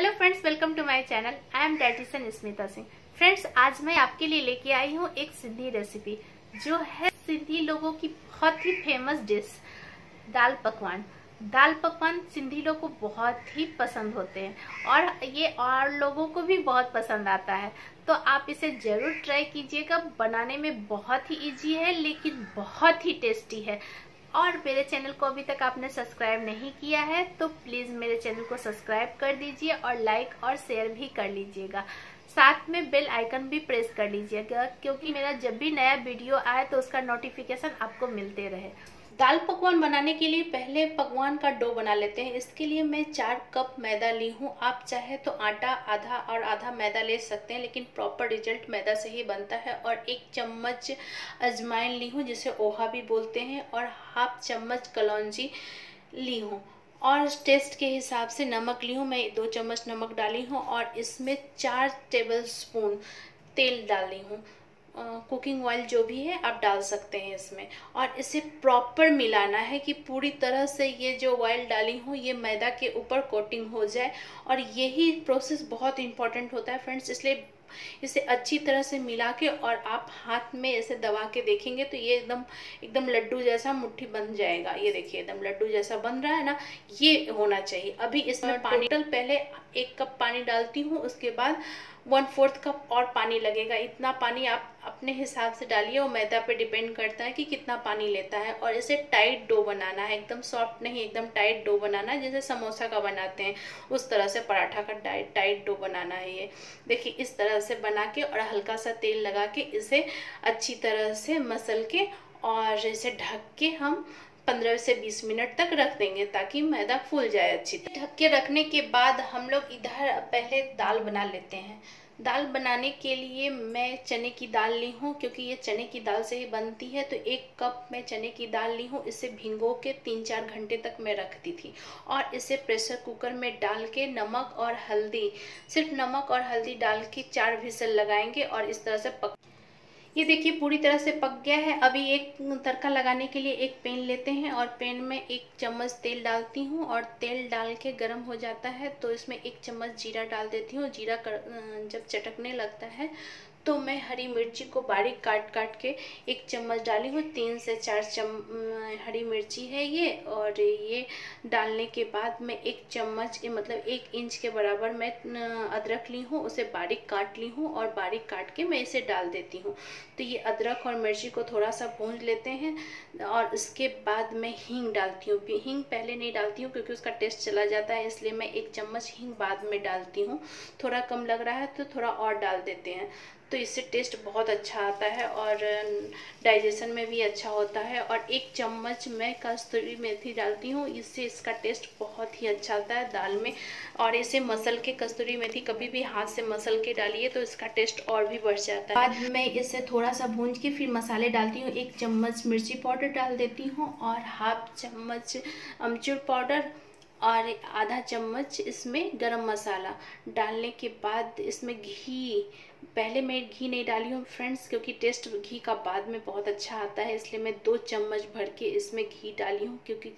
Hello friends, welcome to my channel. I am दत्तीसिंह Smita Singh. Friends, आज मैं आपके लिए लेके आई हूँ एक सिंधी रेसिपी जो है सिंधी लोगों की बहुत ही फेमस डिश दाल पकवान। दाल पकवान सिंधी लोगों को बहुत ही पसंद होते हैं और ये और लोगों को भी बहुत पसंद आता है, तो आप इसे ज़रूर ट्राई कीजिएगा। बनाने में बहुत ही ईजी है लेकिन बहुत ही टेस्टी है। और मेरे चैनल को अभी तक आपने सब्सक्राइब नहीं किया है तो प्लीज़ मेरे चैनल को सब्सक्राइब कर दीजिए और लाइक और शेयर भी कर लीजिएगा। साथ में बेल आइकन भी प्रेस कर लीजिएगा क्योंकि मेरा जब भी नया वीडियो आए तो उसका नोटिफिकेशन आपको मिलते रहे। दाल पकवान बनाने के लिए पहले पकवान का डो बना लेते हैं। इसके लिए मैं 4 कप मैदा ली हूँ। आप चाहे तो आटा आधा और आधा मैदा ले सकते हैं, लेकिन प्रॉपर रिजल्ट मैदा से ही बनता है। और 1 चम्मच अजवाइन ली हूँ जिसे ओहा भी बोलते हैं, और 1/2 चम्मच कलौंजी ली हूँ, और टेस्ट के हिसाब से नमक ली हूँ। मैं 2 चम्मच नमक डाली हूँ और इसमें 4 टेबल स्पून तेल डाली हूँ। कुकिंग ऑयल जो भी है आप डाल सकते हैं इसमें, और इसे प्रॉपर मिलाना है कि पूरी तरह से ये जो ऑयल डाली हूँ ये मैदा के ऊपर कोटिंग हो जाए। और यही प्रोसेस बहुत इम्पॉर्टेंट होता है फ्रेंड्स, इसलिए इसे अच्छी तरह से मिला के और आप हाथ में ऐसे दबा के देखेंगे तो ये एकदम लड्डू जैसा मुट्ठी बन जाएगा। ये देखिए एकदम लड्डू जैसा बन रहा है ना, ये होना चाहिए। अभी इसमें पानी पहले 1 कप पानी डालती हूँ, उसके बाद 1/4 कप और पानी लगेगा। इतना पानी आप अपने हिसाब से डालिए, वो मैदा पे डिपेंड करता है कि कितना पानी लेता है। और इसे टाइट डो बनाना है, एकदम सॉफ्ट नहीं, एकदम टाइट डो बनाना है। जैसे समोसा का बनाते हैं उस तरह से पराठा का टाइट डो बनाना है। ये देखिए इस तरह से बना के और हल्का सा तेल लगा के इसे अच्छी तरह से मसल के और इसे ढक के हम 15 से 20 मिनट तक रख देंगे ताकि मैदा फूल जाए अच्छी तरह। ढक के रखने के बाद हम लोग इधर पहले दाल बना लेते हैं। दाल बनाने के लिए मैं चने की दाल ली हूँ क्योंकि ये चने की दाल से ही बनती है, तो 1 कप मैं चने की दाल ली हूँ। इसे भिगो के 3-4 घंटे तक मैं रखती थी। और इसे प्रेशर कुकर में डाल के नमक और हल्दी, सिर्फ नमक और हल्दी डाल के 4 विसल लगाएंगे और इस तरह से पक। ये देखिए पूरी तरह से पक गया है। अभी एक तड़का लगाने के लिए एक पैन लेते हैं और पैन में 1 चम्मच तेल डालती हूँ, और तेल डाल के गर्म हो जाता है तो इसमें 1 चम्मच जीरा डाल देती हूँ। जीरा जब चटकने लगता है तो मैं हरी मिर्ची को बारीक काट के 1 चम्मच डाली हूँ। 3 से 4 चम्मच हरी मिर्ची है ये। और ये डालने के बाद मैं 1 चम्मच मतलब 1 इंच के बराबर मैं अदरक ली हूँ, उसे बारीक काट ली हूँ और बारीक काट के मैं इसे डाल देती हूँ। तो ये अदरक और मिर्ची को थोड़ा सा भून लेते हैं। और इसके बाद मैं हींग डालती हूँ। हींग पहले नहीं डालती हूँ क्योंकि उसका टेस्ट चला जाता है, इसलिए मैं 1 चम्मच हींग बाद में डालती हूँ। थोड़ा कम लग रहा है तो थोड़ा और डाल देते हैं, तो इससे टेस्ट बहुत अच्छा आता है और डाइजेशन में भी अच्छा होता है। और 1 चम्मच मैं कस्तूरी मेथी डालती हूँ, इससे इसका टेस्ट बहुत ही अच्छा आता है दाल में। और इसे मसल के, कस्तूरी मेथी कभी भी हाथ से मसल के डालिए तो इसका टेस्ट और भी बढ़ जाता है। बाद में इसे थोड़ा सा भून के फिर मसाले डालती हूँ। 1 चम्मच मिर्ची पाउडर डाल देती हूँ और 1/2 चम्मच अमचूर पाउडर और 1/2 चम्मच इसमें गरम मसाला डालने के बाद इसमें घी, पहले मैं घी नहीं डाली हूँ फ्रेंड्स क्योंकि टेस्ट घी का बाद में बहुत अच्छा आता है, इसलिए मैं 2 चम्मच भर के इसमें घी डाली हूँ क्योंकि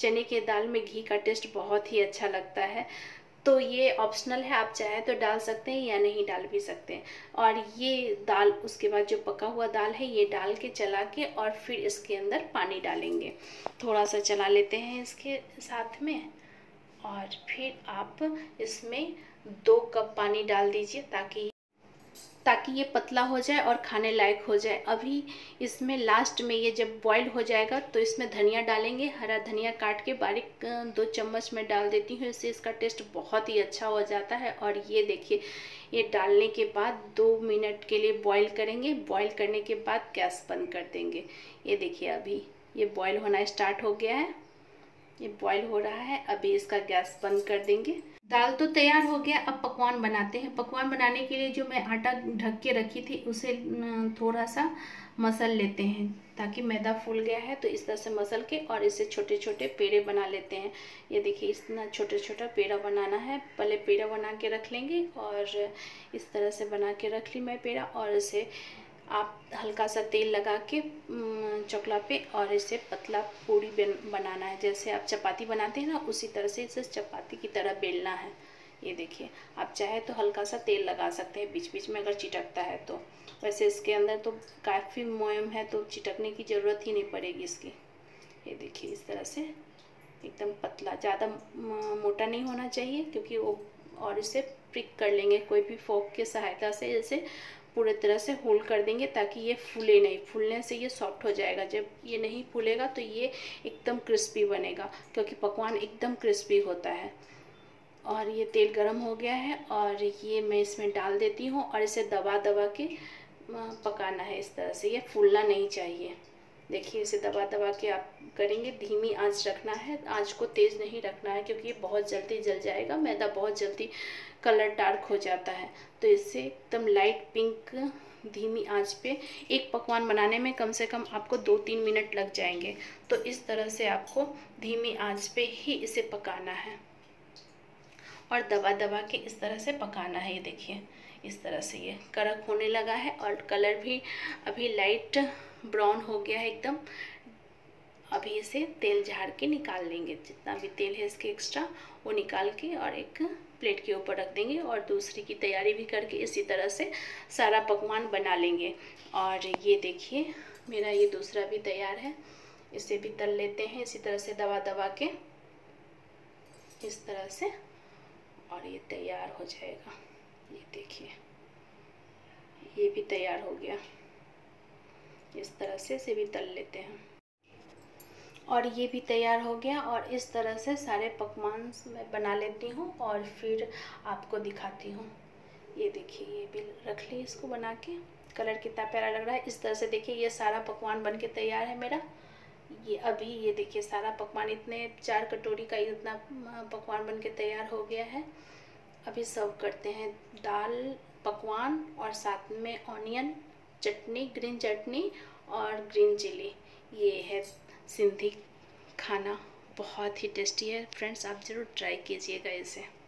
चने के दाल में घी का टेस्ट बहुत ही अच्छा लगता है। तो ये ऑप्शनल है, आप चाहे तो डाल सकते हैं या नहीं डाल भी सकते हैं। और ये दाल उसके बाद जो पका हुआ दाल है ये डाल के चला के और फिर इसके अंदर पानी डालेंगे, थोड़ा सा चला लेते हैं इसके साथ में। और फिर आप इसमें 2 कप पानी डाल दीजिए ताकि ये पतला हो जाए और खाने लायक हो जाए। अभी इसमें लास्ट में ये जब बॉईल हो जाएगा तो इसमें धनिया डालेंगे। हरा धनिया काट के बारीक 2 चम्मच में डाल देती हूँ, इससे इसका टेस्ट बहुत ही अच्छा हो जाता है। और ये देखिए ये डालने के बाद 2 मिनट के लिए बॉईल करेंगे। बॉईल करने के बाद गैस बंद कर देंगे। ये देखिए अभी ये बॉईल होना स्टार्ट हो गया है, ये बॉईल हो रहा है। अभी इसका गैस बंद कर देंगे। दाल तो तैयार हो गया, अब पकवान बनाते हैं। पकवान बनाने के लिए जो मैं आटा ढक के रखी थी उसे थोड़ा सा मसल लेते हैं ताकि मैदा फूल गया है, तो इस तरह से मसल के और इसे छोटे छोटे पेड़े बना लेते हैं। ये देखिए इतना छोटा छोटा पेड़ा बनाना है। पहले पेड़ा बना के रख लेंगे और इस तरह से बना के रख ली मैं पेड़ा। और इसे आप हल्का सा तेल लगा के चकला पे और इसे पतला पूरी बनाना है। जैसे आप चपाती बनाते हैं ना उसी तरह से इसे चपाती की तरह बेलना है। ये देखिए। आप चाहे तो हल्का सा तेल लगा सकते हैं बीच बीच में अगर चिटकता है तो। वैसे इसके अंदर तो काफ़ी मोयम है तो चिटकने की ज़रूरत ही नहीं पड़ेगी इसकी। ये देखिए इस तरह से एकदम पतला, ज़्यादा मोटा नहीं होना चाहिए क्योंकि वो और इसे प्रिक कर लेंगे कोई भी फोक की सहायता से। इसे पूरे तरह से होल कर देंगे ताकि ये फूले नहीं, फूलने से ये सॉफ्ट हो जाएगा। जब ये नहीं फूलेगा तो ये एकदम क्रिस्पी बनेगा क्योंकि पकवान एकदम क्रिस्पी होता है। और ये तेल गरम हो गया है और ये मैं इसमें डाल देती हूँ और इसे दबा दबा के पकाना है इस तरह से, ये फूलना नहीं चाहिए। देखिए इसे दबा दबा के आप करेंगे, धीमी आंच रखना है, आंच को तेज़ नहीं रखना है क्योंकि ये बहुत जल्दी जल जाएगा, मैदा बहुत जल्दी कलर डार्क हो जाता है। तो इससे एकदम लाइट पिंक धीमी आंच पे, एक पकवान बनाने में कम से कम आपको 2-3 मिनट लग जाएंगे, तो इस तरह से आपको धीमी आंच पे ही इसे पकाना है और दबा दबा के इस तरह से पकाना है। ये देखिए इस तरह से ये कड़क होने लगा है और कलर भी अभी लाइट ब्राउन हो गया है एकदम। अभी इसे तेल झाड़ के निकाल लेंगे, जितना भी तेल है इसके एक्स्ट्रा वो निकाल के और एक प्लेट के ऊपर रख देंगे और दूसरी की तैयारी भी करके इसी तरह से सारा पकवान बना लेंगे। और ये देखिए मेरा ये दूसरा भी तैयार है, इसे भी तल लेते हैं इसी तरह से दबा दबा के इस तरह से, और ये तैयार हो जाएगा। ये देखिए ये भी तैयार हो गया, इस तरह से इसे भी तल लेते हैं और ये भी तैयार हो गया। और इस तरह से सारे पकवान मैं बना लेती हूँ और फिर आपको दिखाती हूँ। ये देखिए ये भी रख ली इसको बना के, कलर कितना प्यारा लग रहा है। इस तरह से देखिए ये सारा पकवान बन के तैयार है मेरा। ये अभी ये देखिए सारा पकवान, इतने 4 कटोरी का इतना पकवान बन के तैयार हो गया है। अभी सर्व करते हैं दाल पकवान और साथ में ऑनियन चटनी, ग्रीन चटनी और ग्रीन चिली। ये है सिंधी खाना, बहुत ही टेस्टी है फ्रेंड्स, आप ज़रूर ट्राई कीजिएगा इसे।